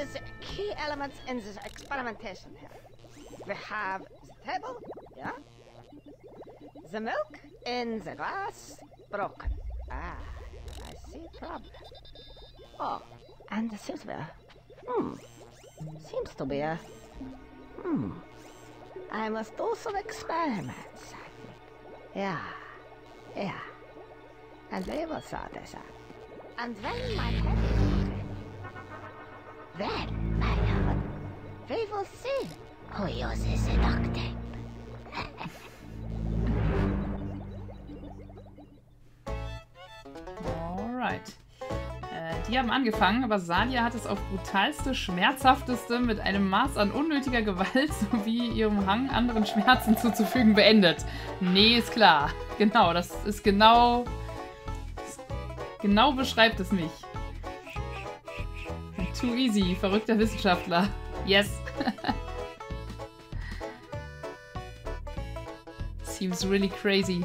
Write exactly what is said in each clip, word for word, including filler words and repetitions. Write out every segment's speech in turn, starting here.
is key elements in this experimentation here. We have the table, yeah? The milk in the glass, broken. Ah, I see problem. Oh, and there seems to be a... Hmm. Seems to be a... Hmm. I must do some experiments, I think. Yeah. Yeah. And they will sort this out. And when my head is okay, then, my lord, we will see who uses the duct tape. Alright. Äh, die haben angefangen, aber Salia hat es auf brutalste, schmerzhafteste, mit einem Maß an unnötiger Gewalt sowie ihrem Hang, anderen Schmerzen zuzufügen, beendet. Nee, ist klar. Genau, das ist genau... Genau beschreibt es mich. Too easy, verrückter Wissenschaftler. Yes. Seems really crazy.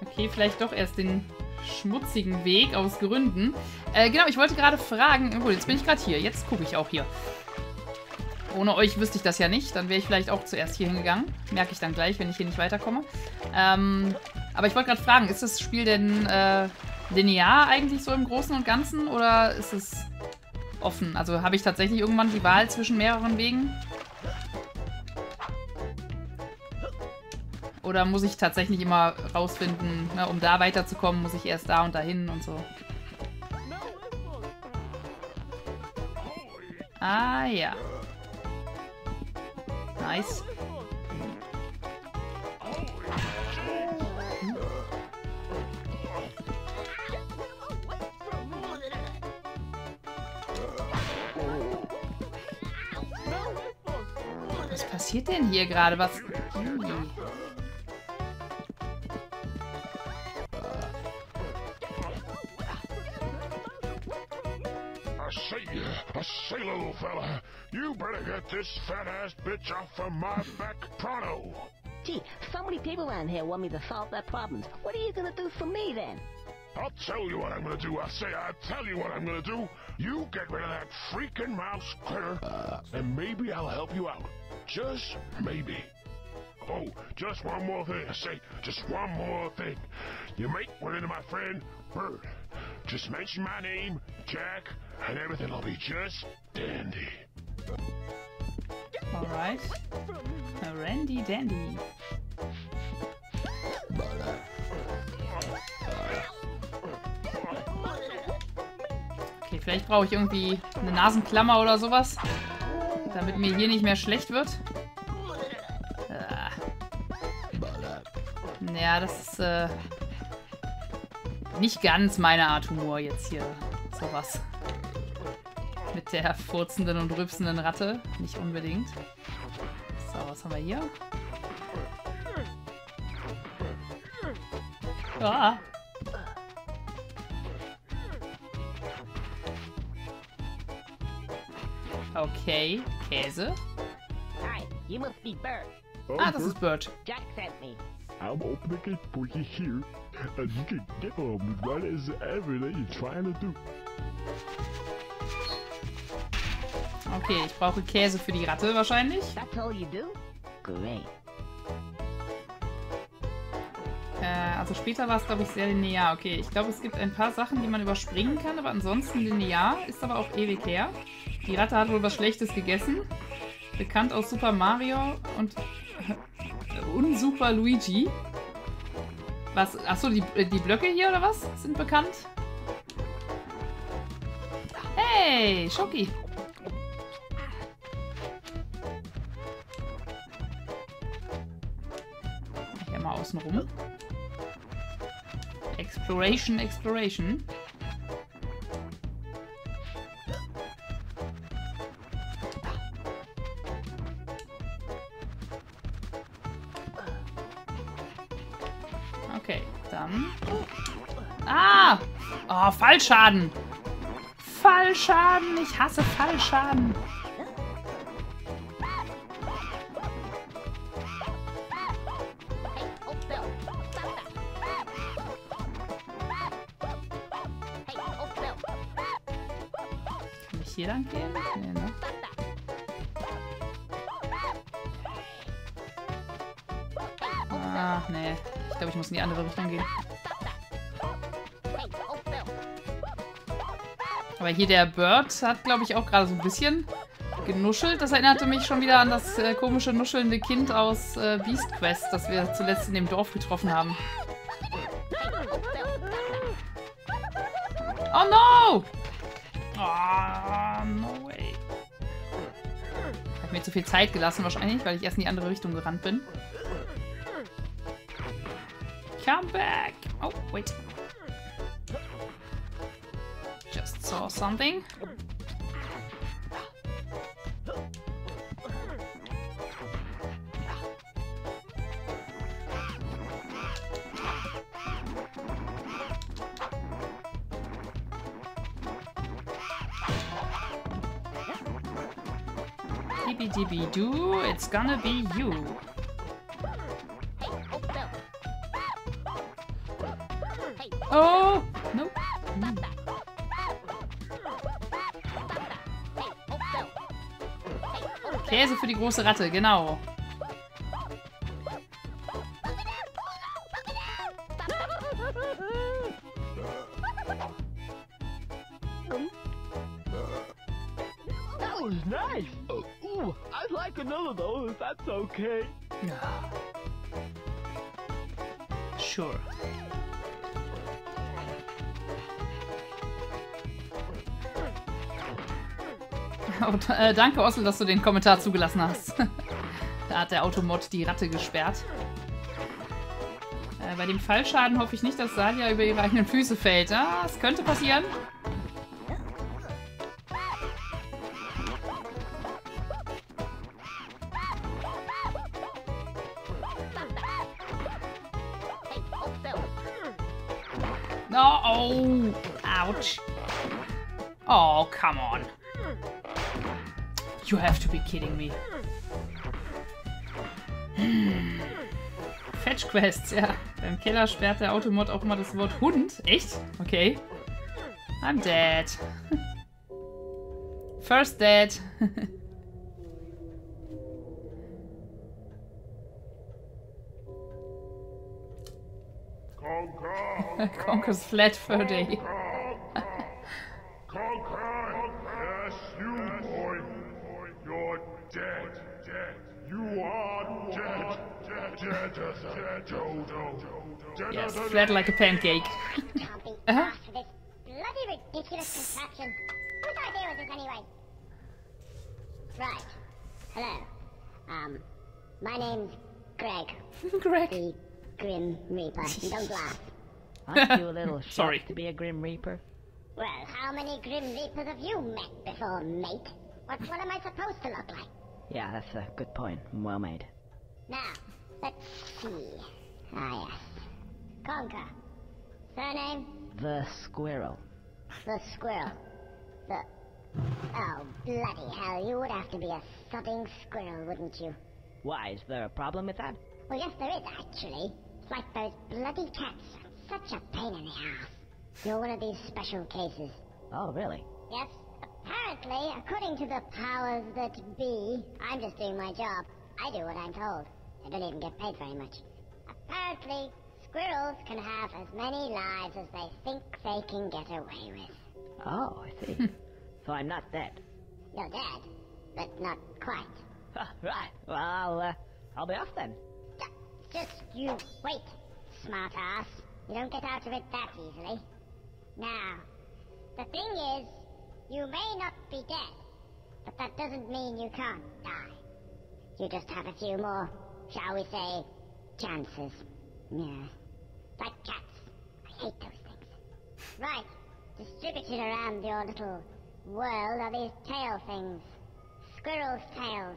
Okay, vielleicht doch erst den schmutzigen Weg aus Gründen. Äh, genau, ich wollte gerade fragen. Gut, jetzt bin ich gerade hier. Jetzt gucke ich auch hier. Ohne euch wüsste ich das ja nicht. Dann wäre ich vielleicht auch zuerst hier hingegangen. Merke ich dann gleich, wenn ich hier nicht weiterkomme. Ähm, aber ich wollte gerade fragen, ist das Spiel denn äh, linear eigentlich so im Großen und Ganzen? Oder ist es offen? Also habe ich tatsächlich irgendwann die Wahl zwischen mehreren Wegen? Oder muss ich tatsächlich immer rausfinden, ne, um da weiterzukommen, muss ich erst da und dahin und so? Ah ja. Nice. Was passiert denn hier gerade? Was? Say, little fella, you better get this fat-ass bitch off of my back, pronto. Gee, so many people around here want me to solve their problems. What are you gonna do for me, then? I'll tell you what I'm gonna do. I say I'll tell you what I'm gonna do. You get rid of that freaking mouse critter, uh, and maybe I'll help you out. Just maybe. Oh, just one more thing. I say, just one more thing. You make one into my friend, Burt. Just mention my name, Jack, and everything will be just dandy. Alright. Randy Dandy. Okay, vielleicht brauche ich irgendwie eine Nasenklammer oder sowas, damit mir hier nicht mehr schlecht wird. Ja, das ist äh, nicht ganz meine Art Humor jetzt hier. Sowas. Mit der furzenden und rüpsenden Ratte. Nicht unbedingt. So, was haben wir hier? Ah. Okay, Käse. Hi, you must be Burt. Ah, das ist Burt. Jack sent me. I'm opening it for you here, and you can get on what is everything you're trying to do. Okay, ich brauche Käse für die Ratte wahrscheinlich. That's all you do? Great. Äh, also später war es, glaube ich, sehr linear. Okay, ich glaube, es gibt ein paar Sachen, die man überspringen kann, aber ansonsten linear, ist aber auch ewig her. Die Ratte hat wohl was Schlechtes gegessen. Bekannt aus Super Mario und... und Super Luigi. Was? Achso, die, die Blöcke hier oder was? Sind bekannt? Hey, Schoki! Hier mal außen rum. Exploration, Exploration. Oh, Fallschaden! Fallschaden! Ich hasse Fallschaden! hier lang gehen? Nee, ne? Ach, nee. Ich glaube, ich muss in die andere Richtung gehen. Aber hier der Burt hat, glaube ich, auch gerade so ein bisschen genuschelt. Das erinnerte mich schon wieder an das äh, komische, nuschelnde Kind aus äh, Beast Quest, das wir zuletzt in dem Dorf getroffen haben. Oh no! Oh, no way. Ich habe mir zu viel Zeit gelassen wahrscheinlich, weil ich erst in die andere Richtung gerannt bin. Come back! Oh, wait. Just saw something. Dibby-dibby-doo, it's gonna be you. Oh! No! Hm. Käse für die große Ratte, genau. That was nice. Oh, ooh, I'd like another though, if that's okay. Sure. Und, äh, danke, Ossel, dass du den Kommentar zugelassen hast. Da hat der Automod die Ratte gesperrt. Äh, bei dem Fallschaden hoffe ich nicht, dass Salia über ihre eigenen Füße fällt. Ah, es könnte passieren. No, oh, ouch. Oh, come on. You have to be kidding me. Hm. Fetch Quests, ja. Beim Keller sperrt der Automod auch immer das Wort Hund. Echt? Okay. I'm dead. First dead. Conker's Bad Fur Day. Yes, flat like a pancake. Uh-huh. Right. Hello. Um, my name's Greg. Greg. The Grim Reaper. Don't laugh. Aren't you a little shocked to be a Grim Reaper? Well, how many Grim Reapers have you met before, mate? What, what am I supposed to look like? Yeah, that's a good point. Well made. Now, let's see. Ah, yes. Conker. Surname? The Squirrel. The Squirrel. The... Oh, bloody hell. You would have to be a sodding squirrel, wouldn't you? Why? Is there a problem with that? Well, yes, there is, actually. It's like those bloody cats. Such a pain in the ass. You're one of these special cases. Oh, really? Yes. Apparently, according to the powers that be, I'm just doing my job. I do what I'm told. I don't even get paid very much. Apparently, squirrels can have as many lives as they think they can get away with. Oh, I see. So I'm not dead. You're dead, but not quite. Right. Well, uh, I'll be off then. Just you wait, smartass. You don't get out of it that easily. Now, the thing is, you may not be dead, but that doesn't mean you can't die. You just have a few more, shall we say, chances. Yeah. Like cats. I hate those things. Right. Distributed around your little world are these tail things. Squirrels' tails.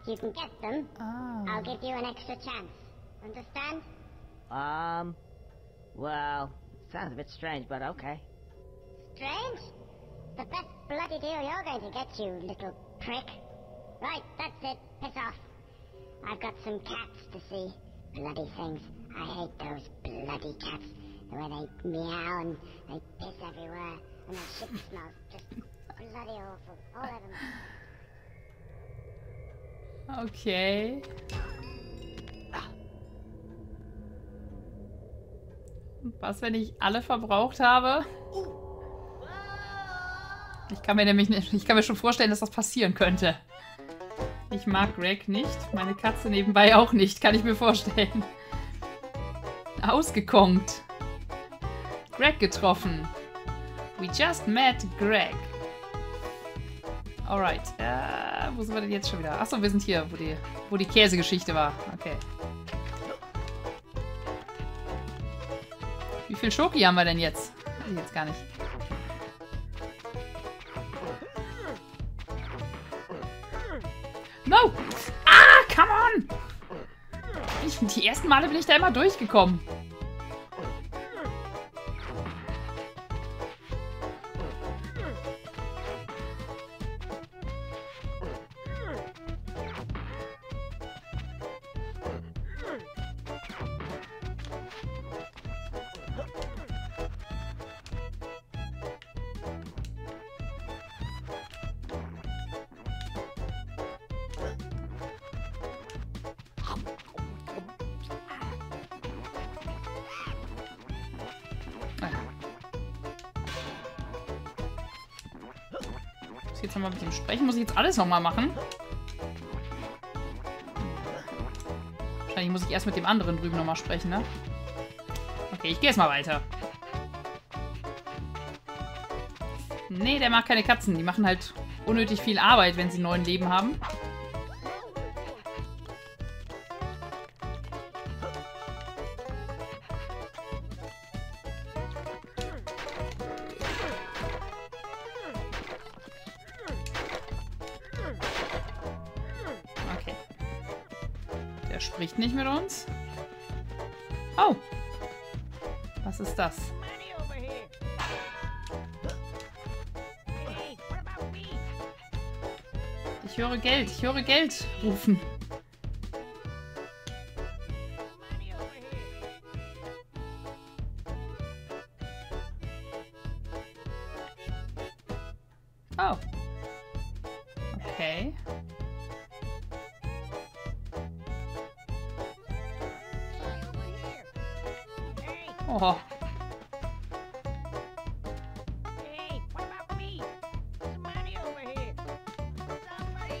If you can get them, oh. I'll give you an extra chance. Understand? Um... Well, sounds a bit strange, but okay. Strange? The best bloody deal you're going to get, you little prick. Right, that's it. Piss off. I've got some cats to see. Bloody things. I hate those bloody cats. The way they meow and they piss everywhere and their shit smells just bloody awful. All of them. Okay. Was, wenn ich alle verbraucht habe? Ich kann mir nämlich nicht, ich kann mir schon vorstellen, dass das passieren könnte. Ich mag Greg nicht, meine Katze nebenbei auch nicht, kann ich mir vorstellen. Ausgekonkt. Greg getroffen. We just met Greg. Alright. Äh, wo sind wir denn jetzt schon wieder? Achso, wir sind hier, wo die, wo die Käsegeschichte war. Okay. Wie viel Schoki haben wir denn jetzt? Weiß ich jetzt gar nicht. No! Ah, come on! Ich, die ersten Male bin ich da immer durchgekommen. Jetzt nochmal mit dem sprechen. Muss ich jetzt alles nochmal machen? Wahrscheinlich muss ich erst mit dem anderen drüben nochmal sprechen, ne? Okay, ich gehe jetzt mal weiter. Nee, der mag keine Katzen. Die machen halt unnötig viel Arbeit, wenn sie neun Leben haben. Spricht nicht mit uns. Oh! Was ist das? Ich höre Geld, ich höre Geld rufen. Oh. Okay. Oh.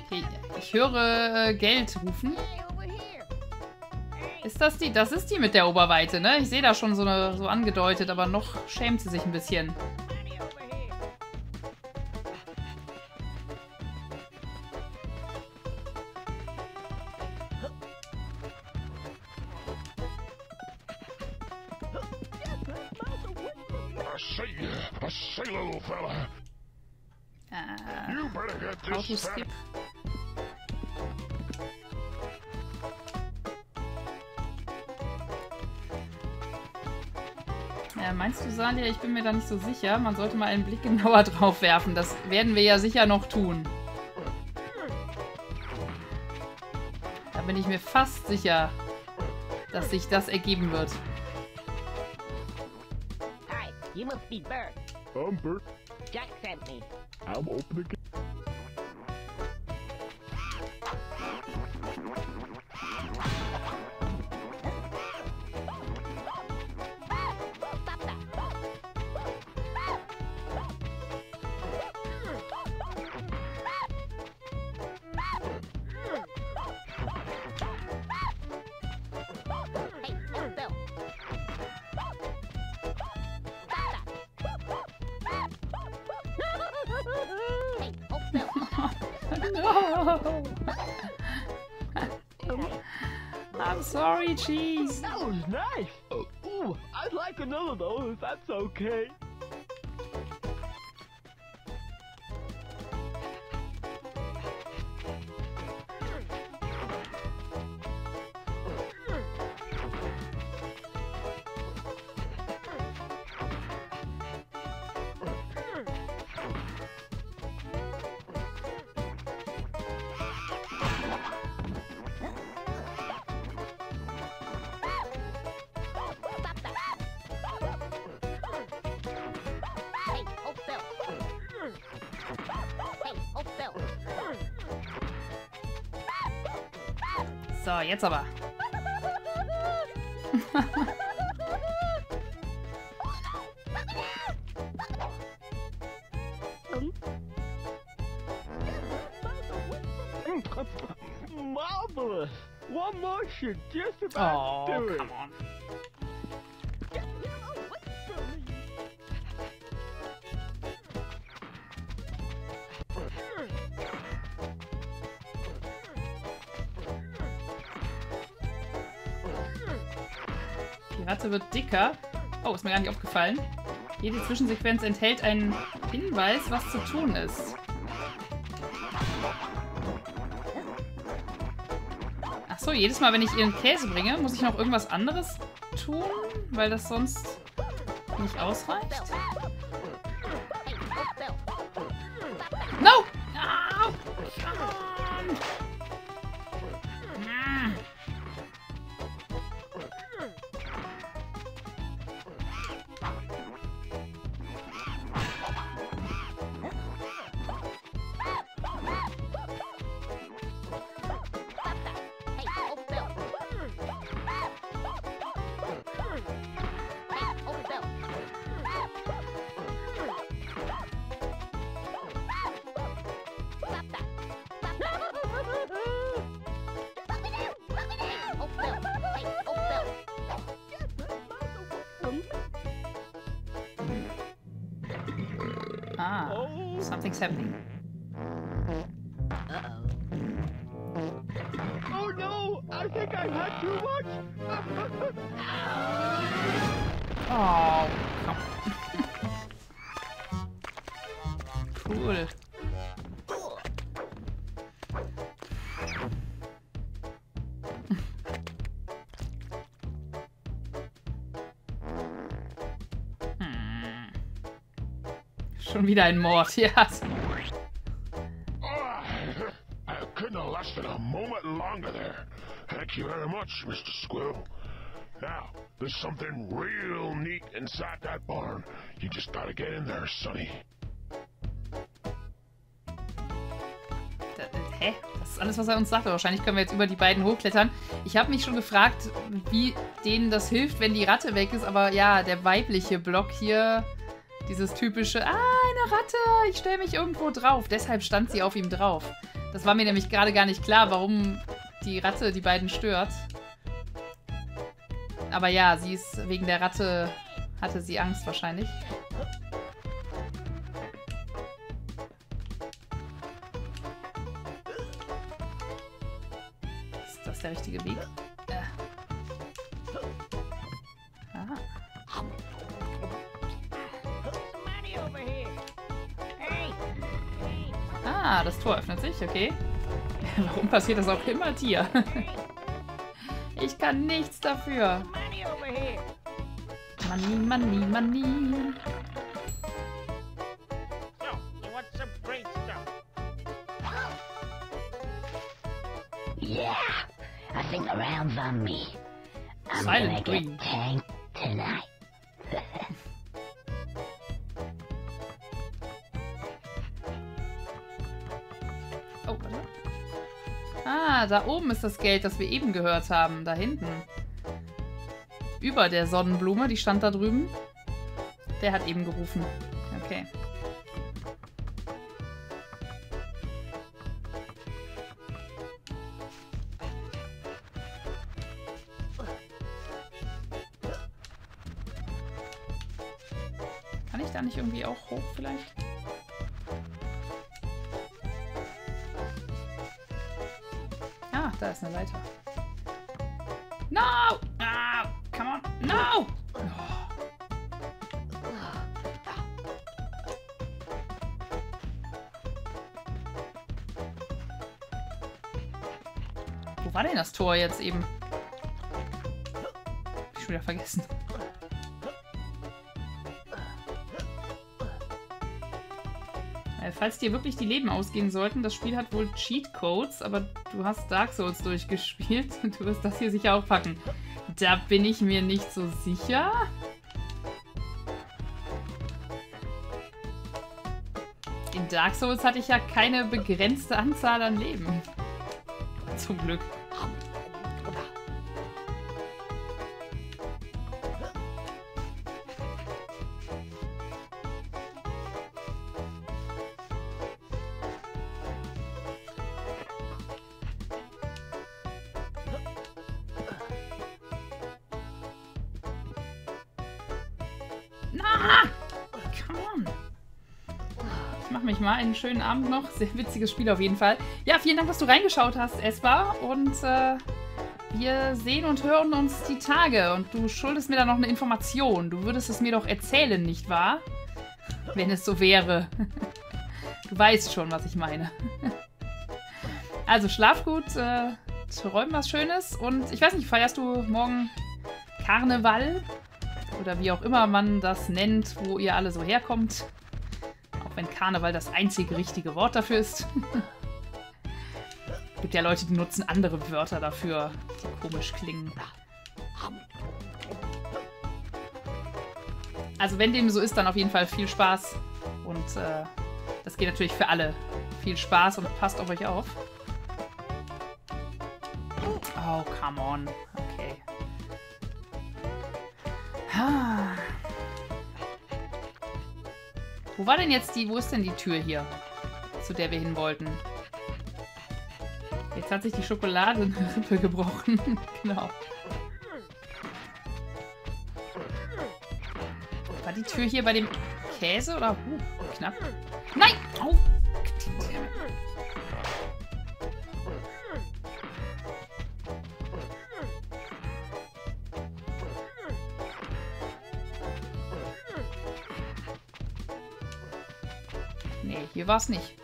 Okay, ich höre äh, Geld rufen. Ist das die? Das ist die mit der Oberweite, ne? Ich sehe da schon so, eine, so angedeutet, aber noch schämt sie sich ein bisschen. Skip. Ja, meinst du, Salia? Ich bin mir da nicht so sicher. Man sollte mal einen Blick genauer drauf werfen. Das werden wir ja sicher noch tun. Da bin ich mir fast sicher, dass sich das ergeben wird. Hi, you must be Burt. I'm Burt. Jack sent me. I'm opening. No. I'm sorry, cheese. That was nice. Oh, ooh, I'd like another though, if that's okay. So, jetzt aber. Marvelous. One more should just about oh, do it. Come on. Die Ratte wird dicker. Oh, ist mir gar nicht aufgefallen. Jede Zwischensequenz enthält einen Hinweis, was zu tun ist. Achso, jedes Mal, wenn ich ihren Käse bringe, muss ich noch irgendwas anderes tun, weil das sonst nicht ausreicht. No! Ah! Ah, something's happening. Uh-oh. Oh no, I think I've had too much. Oh, cool. Schon wieder ein Mord, ja. Hä? Das ist alles, was er uns sagte. Wahrscheinlich können wir jetzt über die beiden hochklettern. Ich habe mich schon gefragt, wie denen das hilft, wenn die Ratte weg ist. Aber ja, der weibliche Block hier... Dieses typische, ah, eine Ratte, ich stelle mich irgendwo drauf. Deshalb stand sie auf ihm drauf. Das war mir nämlich gerade gar nicht klar, warum die Ratte die beiden stört. Aber ja, sie ist wegen der Ratte, hatte sie Angst wahrscheinlich. Ist das der richtige Weg? Ah, das Tor öffnet sich, okay. Warum passiert das auch immer, Tier? Ich kann nichts dafür. Money, money, money. Yeah, I think the round's on me. I'm gonna get tanked tonight. Ah, da oben ist das Geld, das wir eben gehört haben. Da hinten. Über der Sonnenblume, die stand da drüben. Der hat eben gerufen. Okay. Kann ich da nicht irgendwie auch hoch vielleicht? Da ist eine Leiter. No! Ah, come on! No! Oh. Wo war denn das Tor jetzt eben? Hab ich schon wieder vergessen. Falls dir wirklich die Leben ausgehen sollten, das Spiel hat wohl Cheatcodes, aber du hast Dark Souls durchgespielt und du wirst das hier sicher auch packen. Da bin ich mir nicht so sicher. In Dark Souls hatte ich ja keine begrenzte Anzahl an Leben. Zum Glück. Ah! Come on! Ich mach mich mal einen schönen Abend noch. Sehr witziges Spiel auf jeden Fall. Ja, vielen Dank, dass du reingeschaut hast, Espa. Und äh, wir sehen und hören uns die Tage. Und du schuldest mir da noch eine Information. Du würdest es mir doch erzählen, nicht wahr? Wenn es so wäre. Du weißt schon, was ich meine. Also schlaf gut, äh, träum was Schönes. Und ich weiß nicht, feierst du morgen Karneval? Oder wie auch immer man das nennt, wo ihr alle so herkommt. Auch wenn Karneval das einzige richtige Wort dafür ist. Es gibt ja Leute, die nutzen andere Wörter dafür, die komisch klingen. Also wenn dem so ist, dann auf jeden Fall viel Spaß. Und äh, das geht natürlich für alle. Viel Spaß und passt auf euch auf. Oh, come on. Okay. Ah. Wo war denn jetzt die, wo ist denn die Tür hier, zu der wir hin wollten? Jetzt hat sich die Schokolade in die Rippe gebrochen. Genau. War die Tür hier bei dem Käse oder? Uh, knapp. Nein! Au! Nee, hier war es nicht.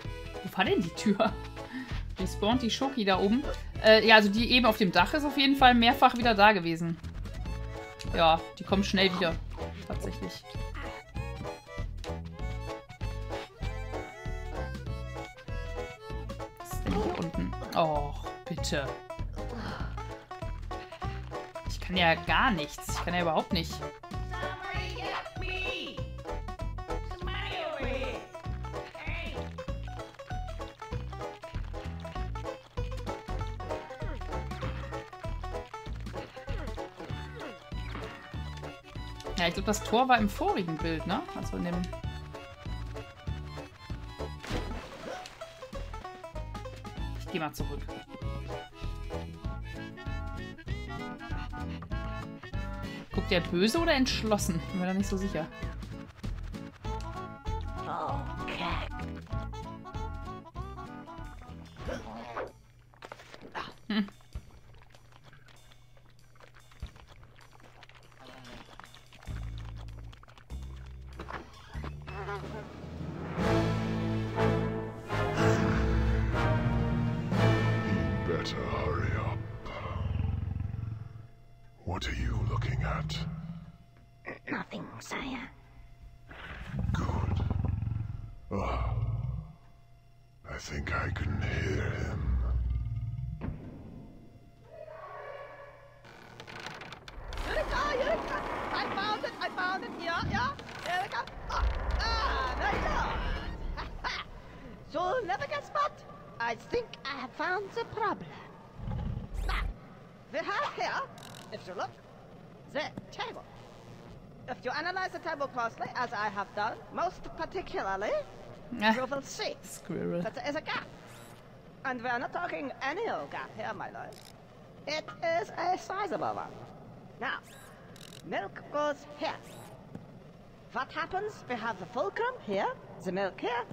Wo war denn die Tür? Respawnt die Schoki da oben. Äh, ja, also die eben auf dem Dach ist auf jeden Fall mehrfach wieder da gewesen. Ja, die kommen schnell wieder. Tatsächlich. Was ist denn hier unten? Och, bitte. Ich kann ja gar nichts. Ich kann ja überhaupt nicht. Ja, ich glaube, das Tor war im vorigen Bild, ne? Also in dem... Ich gehe mal zurück. Guckt der böse oder entschlossen? Bin mir da nicht so sicher. As I have done, most particularly, you will see Squirrel. That there is a gap. And we are not talking any old gap here, my lord. It is a sizable one. Now, milk goes here. What happens? We have the fulcrum here, the milk here.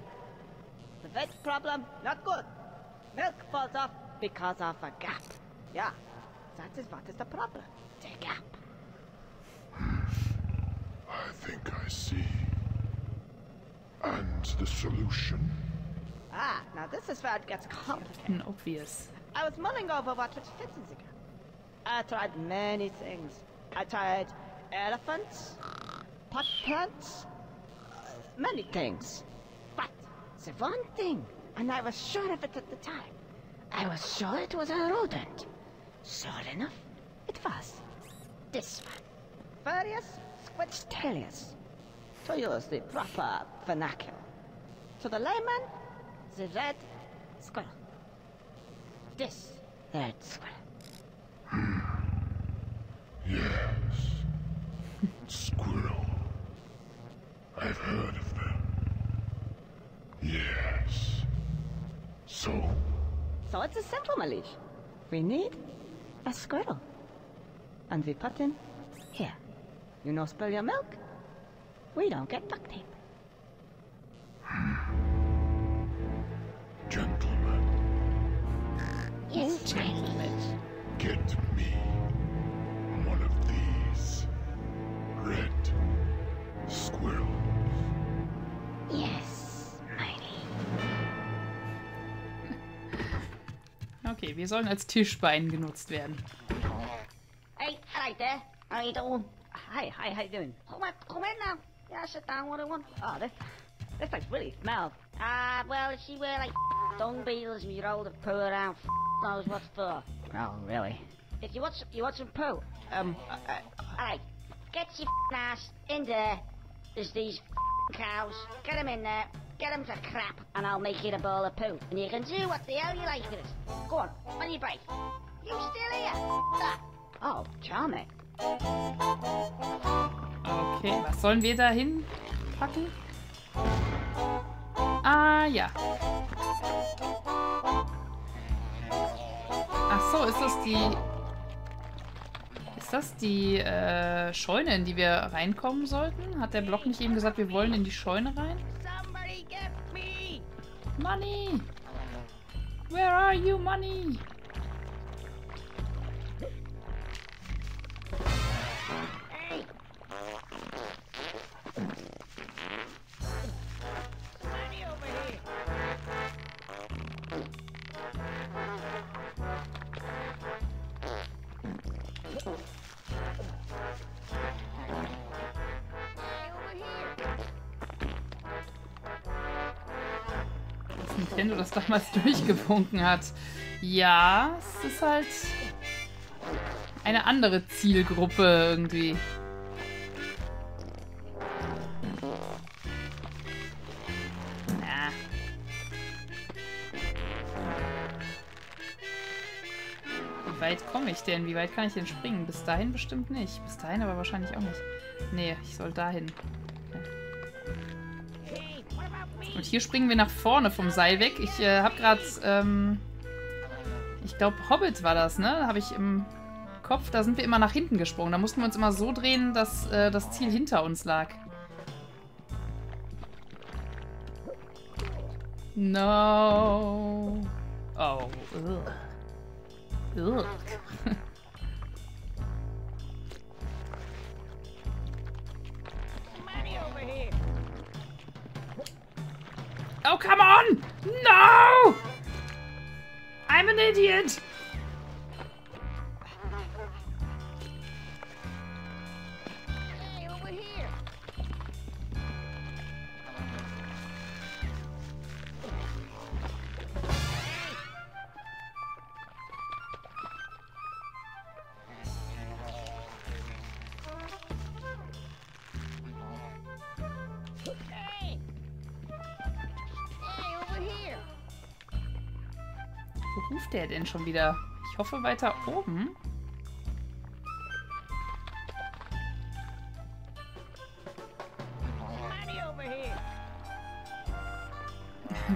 The weight problem, not good. Milk falls off because of a gap. Yeah, that is what is the problem. The gap. I think I see. And the solution? Ah, now this is where it gets complicated. Obvious. I was mulling over what would fit in the gap. I tried many things. I tried elephants, pot plants, many things. But the one thing, and I was sure of it at the time, I was sure it was a rodent. Sure enough, it was. This one. Various Vegetarians, to use the proper vernacular. To the layman, the red squirrel. This red squirrel. Hmm. Yes. Squirrel. I've heard of them. Yes. So? So it's a simple, Malish. We need a squirrel. And we put him here. You know, spill your milk, we don't get duct tape. Gentlemen. Yes, gentlemen. Get me one of these red squirrels. Yes, Miley. Okay, wir sollen als Tischbein genutzt werden. Hey, I like that. How you doing? Hi, hi, how you doing? Come on, come in now. Yeah, sit down, what do you want? Oh, this, this place really smells. Ah, uh, well, she were like dung beetles and you'd hold a poo around, knows what's for. Oh, really? If you want some, you want some poo? Um, uh, uh, alright, get your ass in there. There's these cows. Get them in there, get them to crap, and I'll make you a bowl of poo. And you can do what the hell you like with it. Go on, on your bike. You still here? Ah. Oh, charming. Okay, was sollen wir da hinpacken? Ah, ja. Ach so, ist das die... Ist das die äh, Scheune, in die wir reinkommen sollten? Hat der Block nicht eben gesagt, wir wollen in die Scheune rein? Money! Where are you, Money? Nintendo das damals durchgewunken hat. Ja, es ist halt eine andere Zielgruppe irgendwie. Na. Wie weit komme ich denn? Wie weit kann ich denn springen? Bis dahin bestimmt nicht. Bis dahin aber wahrscheinlich auch nicht. Nee, ich soll dahin. Und hier springen wir nach vorne vom Seil weg. Ich äh, habe gerade, ähm, ich glaube Hobbit war das, ne? Habe ich im Kopf, da sind wir immer nach hinten gesprungen. Da mussten wir uns immer so drehen, dass äh, das Ziel hinter uns lag. No. Oh. Ugh. Ugh. Oh, come on! No! I'm an idiot! Hey, over here! Wo ruft der denn schon wieder? Ich hoffe weiter oben.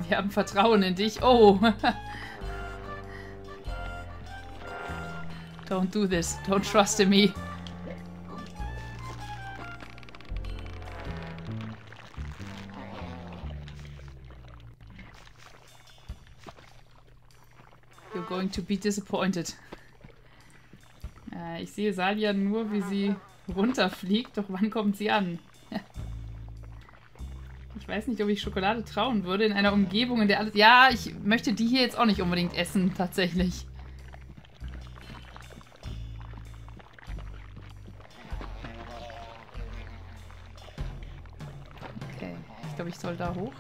Wir haben Vertrauen in dich. Oh! Don't do this. Don't trust in me. Going to be disappointed. Äh, ich sehe Salia nur, wie sie runterfliegt, doch wann kommt sie an? Ich weiß nicht, ob ich Schokolade trauen würde in einer Umgebung, in der alles... Ja, ich möchte die hier jetzt auch nicht unbedingt essen, tatsächlich. Okay, ich glaube, ich soll da hoch.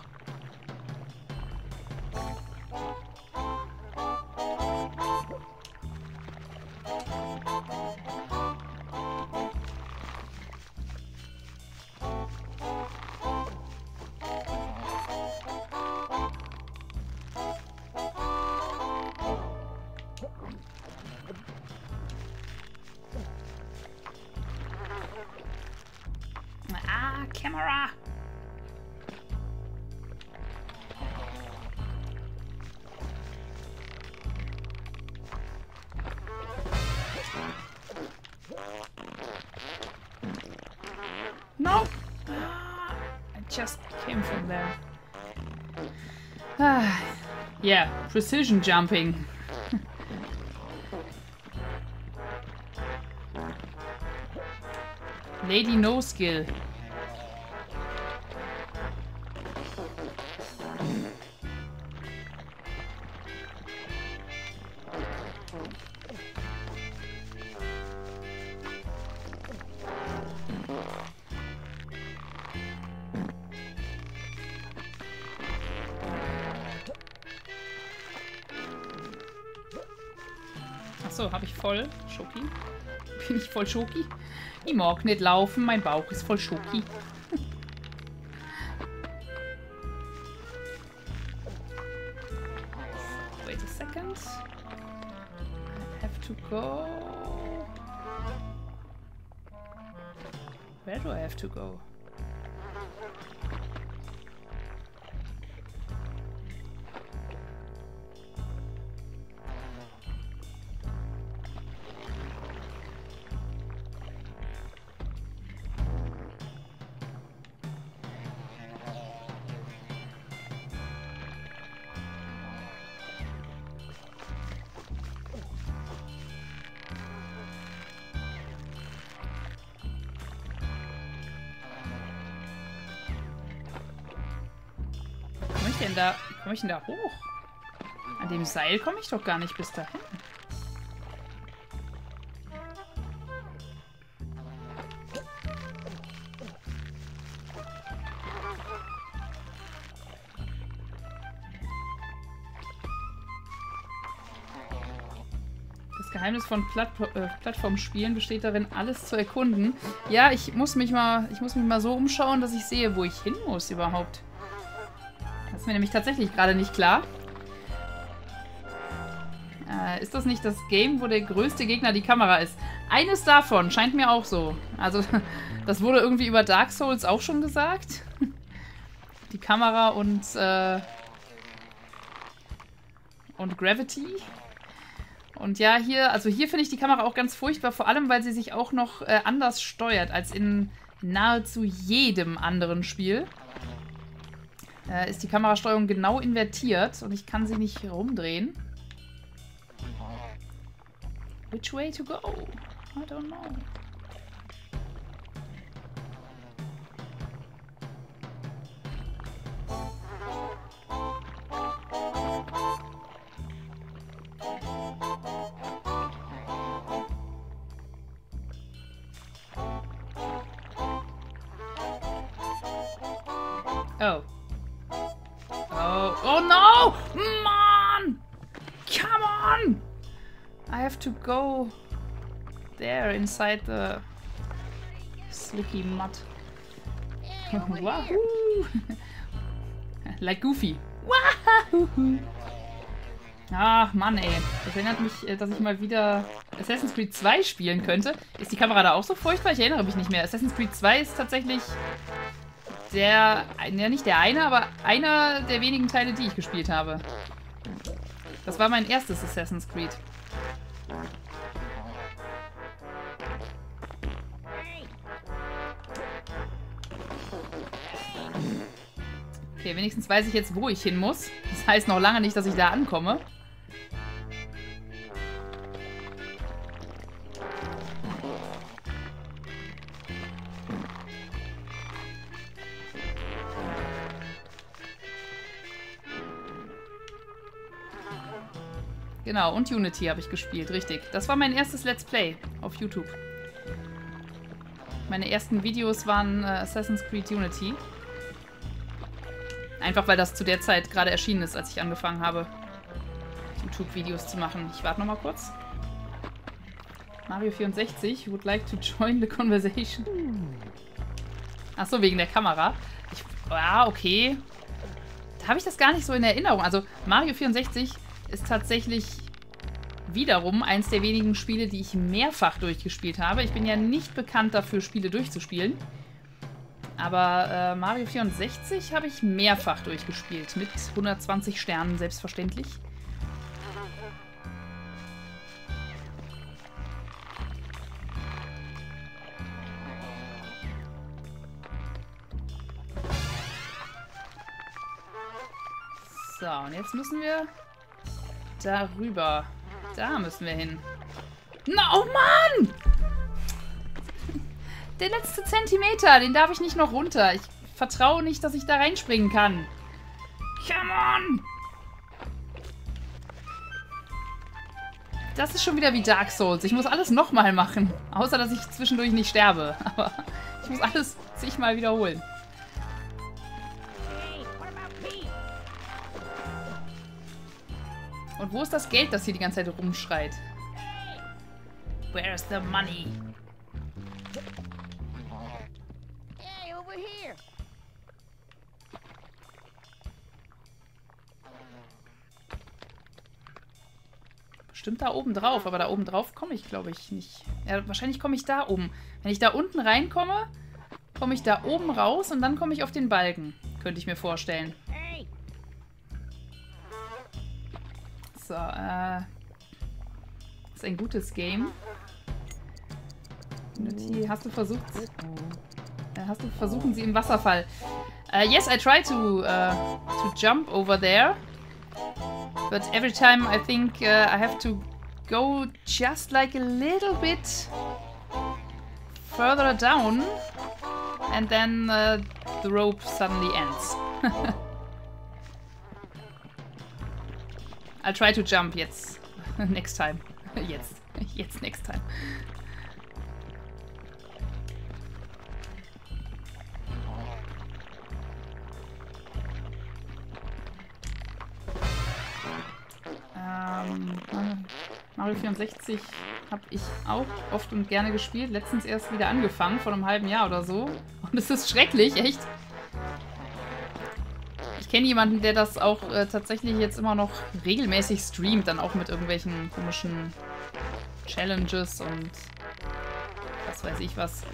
Camera! No! just came from there. Ah, yeah, precision jumping. Lady No Skill. Achso, habe ich voll Schoki? Bin ich voll Schoki? Ich mag nicht laufen, mein Bauch ist voll Schoki. Wait a second. I have to go. Where do I have to go? Da, wie komme ich denn da hoch? An dem Seil komme ich doch gar nicht bis dahin. Das Geheimnis von Platt, äh, Plattformspielen besteht darin, alles zu erkunden. Ja, ich muss mich mal, ich muss mich mal so umschauen, dass ich sehe, wo ich hin muss überhaupt. Das ist mir nämlich tatsächlich gerade nicht klar. Äh, ist das nicht das Game, wo der größte Gegner die Kamera ist? Eines davon scheint mir auch so. Also, das wurde irgendwie über Dark Souls auch schon gesagt. Die Kamera und, äh, und Gravity. Und ja, hier, also hier finde ich die Kamera auch ganz furchtbar, vor allem, weil sie sich auch noch äh, anders steuert als in nahezu jedem anderen Spiel. Ist die Kamerasteuerung genau invertiert und ich kann sie nicht rumdrehen. Which way to go? I don't know. Oh. Oh no! Man! Come on! I have to go there inside the slicky mud. Wahoo! Like Goofy. Wahoo! Ach Mann, ey. Das erinnert mich, dass ich mal wieder Assassin's Creed zwei spielen könnte. Ist die Kamera da auch so furchtbar? Ich erinnere mich nicht mehr. Assassin's Creed zwei ist tatsächlich der, ja nicht der eine, aber einer der wenigen Teile, die ich gespielt habe. Das war mein erstes Assassin's Creed. Okay, wenigstens weiß ich jetzt, wo ich hin muss. Das heißt noch lange nicht, dass ich da ankomme. Genau, und Unity habe ich gespielt, richtig. Das war mein erstes Let's Play auf YouTube. Meine ersten Videos waren äh, Assassin's Creed Unity. Einfach weil das zu der Zeit gerade erschienen ist, als ich angefangen habe, YouTube-Videos zu machen. Ich warte nochmal kurz. Mario vierundsechzig, would like to join the conversation. Achso, wegen der Kamera. Ich, ah, okay. Da habe ich das gar nicht so in Erinnerung. Also, Mario vierundsechzig... ist tatsächlich wiederum eins der wenigen Spiele, die ich mehrfach durchgespielt habe. Ich bin ja nicht bekannt dafür, Spiele durchzuspielen. Aber äh, Mario vierundsechzig habe ich mehrfach durchgespielt. Mit hundertzwanzig Sternen, selbstverständlich. So, und jetzt müssen wir darüber. Da müssen wir hin. Na, oh Mann! Der letzte Zentimeter, den darf ich nicht noch runter. Ich vertraue nicht, dass ich da reinspringen kann. Come on! Das ist schon wieder wie Dark Souls. Ich muss alles nochmal machen. Außer, dass ich zwischendurch nicht sterbe. Aber ich muss alles zigmal wiederholen. Und wo ist das Geld, das hier die ganze Zeit rumschreit? Where's the money? Hey, over here. Stimmt, da oben drauf, aber da oben drauf komme ich, glaube ich, nicht. Ja, wahrscheinlich komme ich da oben. Wenn ich da unten reinkomme, komme ich da oben raus und dann komme ich auf den Balken, könnte ich mir vorstellen. So, äh... ist ein gutes Game. Hast du versucht... Hast du versuchen sie im Wasserfall. Uh, yes, I try to, uh, to jump over there. But every time I think uh, I have to go just like a little bit further down and then uh, the rope suddenly ends. I'll try to jump jetzt. Next time. Jetzt. Jetzt next time. Mario vierundsechzig habe ich auch oft und gerne gespielt. Letztens erst wieder angefangen, vor einem halben Jahr oder so. Und es ist schrecklich, echt. Ich kenne jemanden, der das auch äh, tatsächlich jetzt immer noch regelmäßig streamt. Dann auch mit irgendwelchen komischen Challenges und was weiß ich was.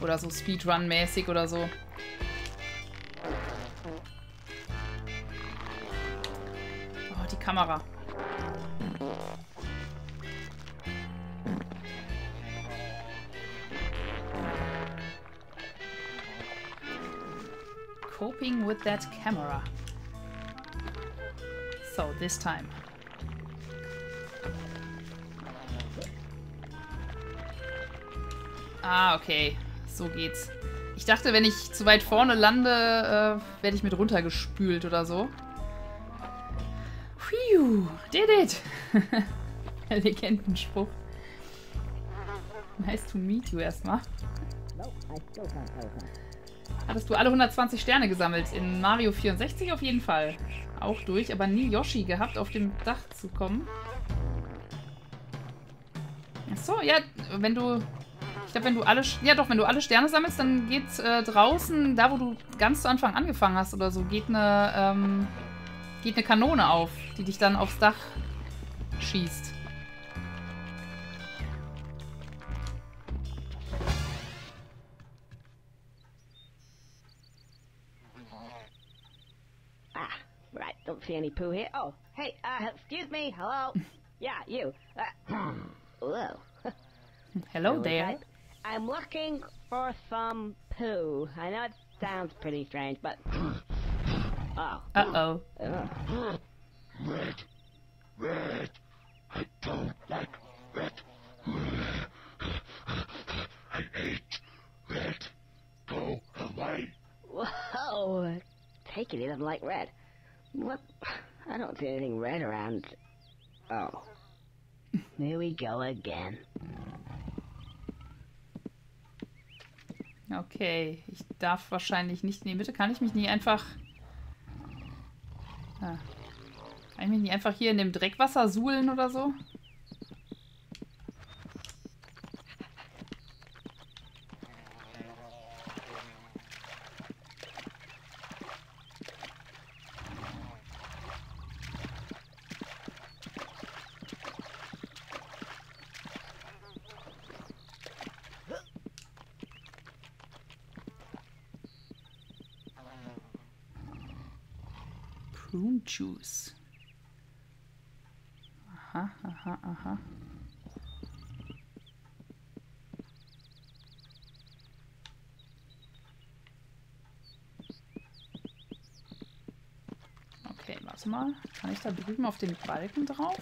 Oder so Speedrun-mäßig oder so. Oh, die Kamera. Coping with that camera. So, this time. Ah, okay. So geht's. Ich dachte, wenn ich zu weit vorne lande, äh, werde ich mit runtergespült oder so. Phew, did it! Legendenspruch. Nice to meet you erstmal. Hattest du alle hundertzwanzig Sterne gesammelt? In Mario vierundsechzig auf jeden Fall. Auch durch, aber nie Yoshi gehabt, auf dem Dach zu kommen. Achso, ja, wenn du... Ich glaube, wenn du alle... Ja doch, wenn du alle Sterne sammelst, dann geht äh, draußen, da wo du ganz zu Anfang angefangen hast oder so, geht eine, ähm, geht eine Kanone auf, die dich dann aufs Dach schießt. Any poo here? Oh, hey, uh, excuse me, hello? Yeah, you. Uh, hello. Hello there. I'm looking for some poo. I know it sounds pretty strange, but... Oh. Uh-oh. Uh. Red. Red. I don't like red. I hate red. Go away. Whoa. Take it, he doesn't like red. What? I don't see anything red around. Oh. Here we go again. Okay, ich darf wahrscheinlich nicht in die Mitte. Kann ich mich nie einfach... Ah. Kann ich mich nie einfach hier in dem Dreckwasser suhlen oder so? Prune Juice. Aha, aha, aha. Warte mal, kann ich da drüben auf den Balken drauf?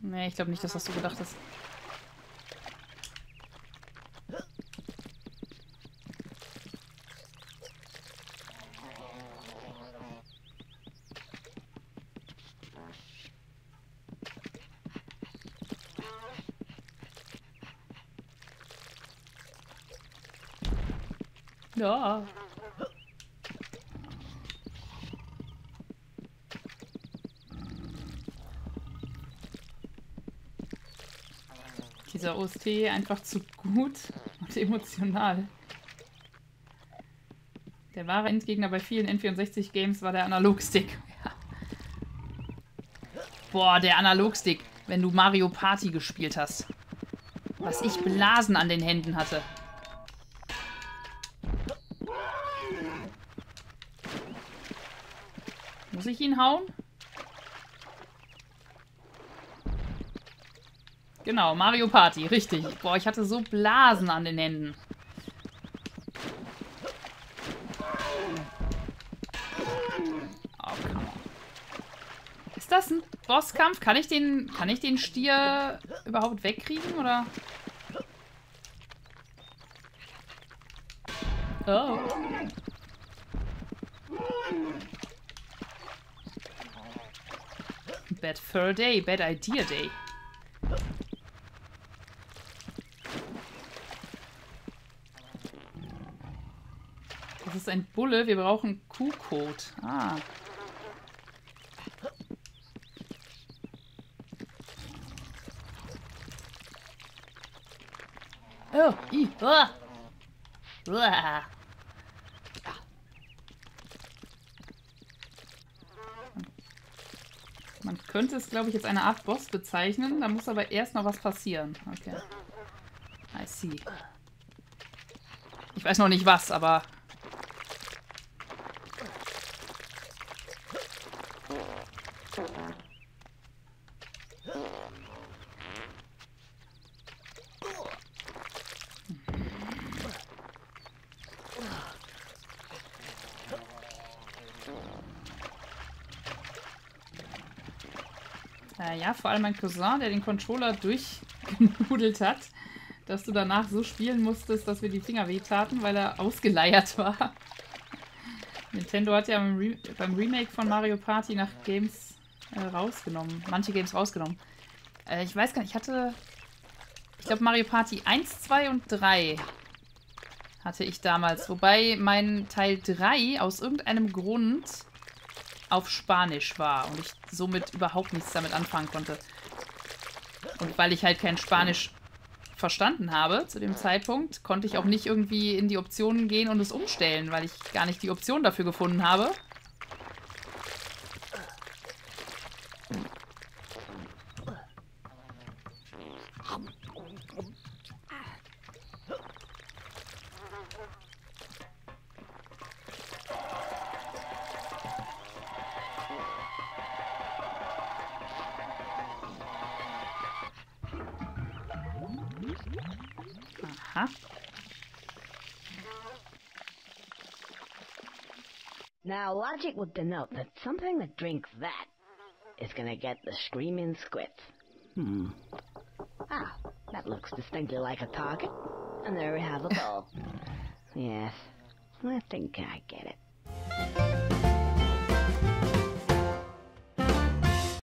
Nee, ich glaube nicht, dass das so gedacht ist. Ja. Dieser O S T einfach zu gut und emotional. Der wahre Endgegner bei vielen N vierundsechzig-Games war der Analogstick. Ja. Boah, der Analogstick, wenn du Mario Party gespielt hast. Was ich Blasen an den Händen hatte. Muss ich ihn hauen? Genau, Mario Party, richtig. Boah, ich hatte so Blasen an den Händen. Oh, come on. Ist das ein Bosskampf? Kann ich den, kann ich den Stier überhaupt wegkriegen, oder? Oh. Bad Fur Day, Bad Idea Day. Das ist ein Bulle, wir brauchen Q-Code. Ah. Oh, i, ah. Ah. Könnte es, glaube ich, jetzt eine Art Boss bezeichnen. Da muss aber erst noch was passieren. Okay. I see. Ich weiß noch nicht was, aber... Ja, vor allem mein Cousin, der den Controller durchgenudelt hat, dass du danach so spielen musstest, dass mir die Finger wehtaten, weil er ausgeleiert war. Nintendo hat ja beim Remake von Mario Party nach Games äh, rausgenommen. Manche Games rausgenommen. Äh, ich weiß gar nicht, ich hatte... Ich glaube Mario Party eins, zwei und drei hatte ich damals. Wobei mein Teil drei aus irgendeinem Grund... auf Spanisch war und ich somit überhaupt nichts damit anfangen konnte. Und weil ich halt kein Spanisch verstanden habe zu dem Zeitpunkt, konnte ich auch nicht irgendwie in die Optionen gehen und es umstellen, weil ich gar nicht die Option dafür gefunden habe. Now, logic would denote that something that drinks that is gonna get the screaming squits. Hmm. Ah, that looks distinctly like a target. And there we have a ball. Yes, I think I get it.